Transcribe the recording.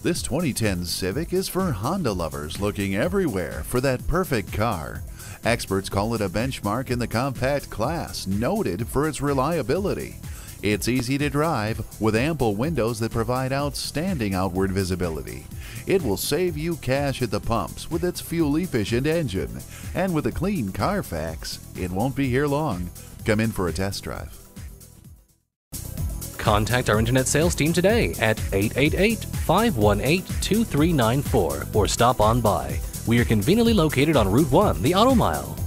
This 2010 Civic is for Honda lovers looking everywhere for that perfect car. Experts call it a benchmark in the compact class, noted for its reliability. It's easy to drive with ample windows that provide outstanding outward visibility. It will save you cash at the pumps with its fuel-efficient engine. And with a clean Carfax, it won't be here long. Come in for a test drive. Contact our internet sales team today at 888-518-2394 or stop on by. We are conveniently located on Route 1, the Auto Mile.